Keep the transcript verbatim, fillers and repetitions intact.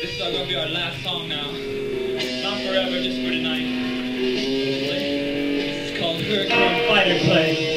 This is gonna be our last song now. Not forever, just for tonight. It's called Hurricane Fighter Plane.